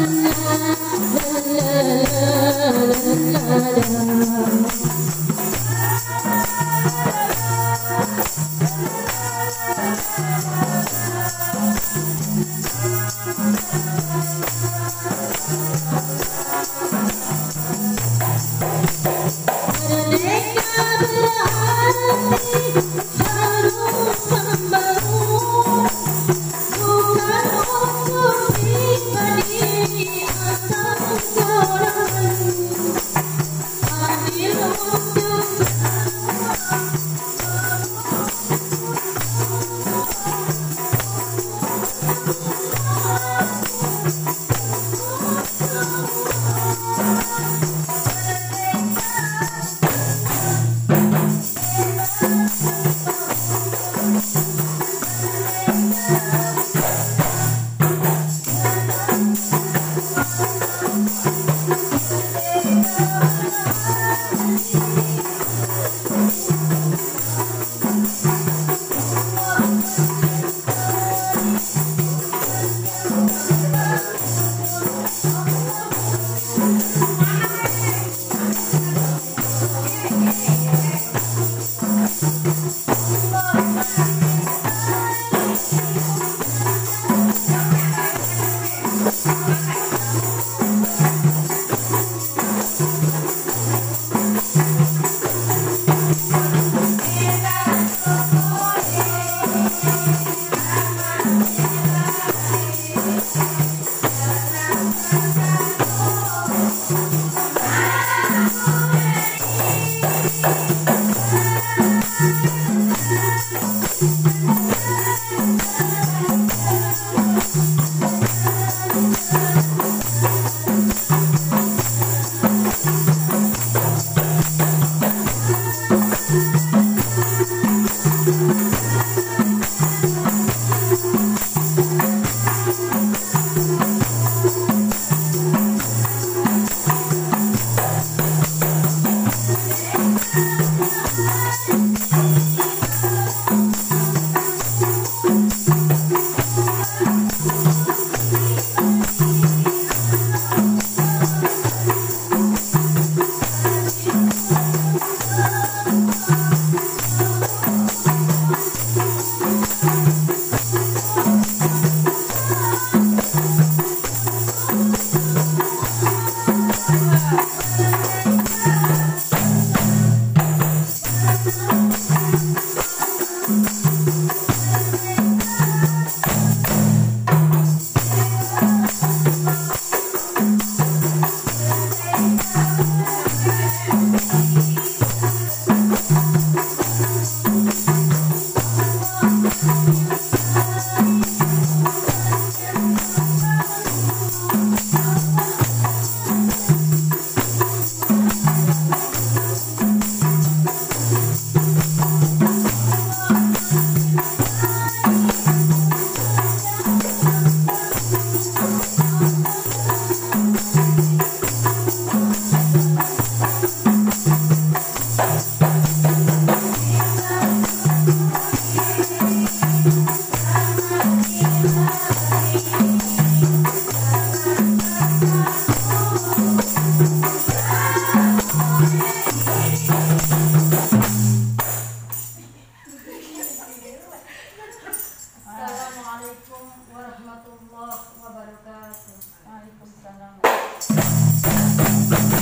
Assalamualaikum warahmatullahi wabarakatuh. Waalaikumsalam.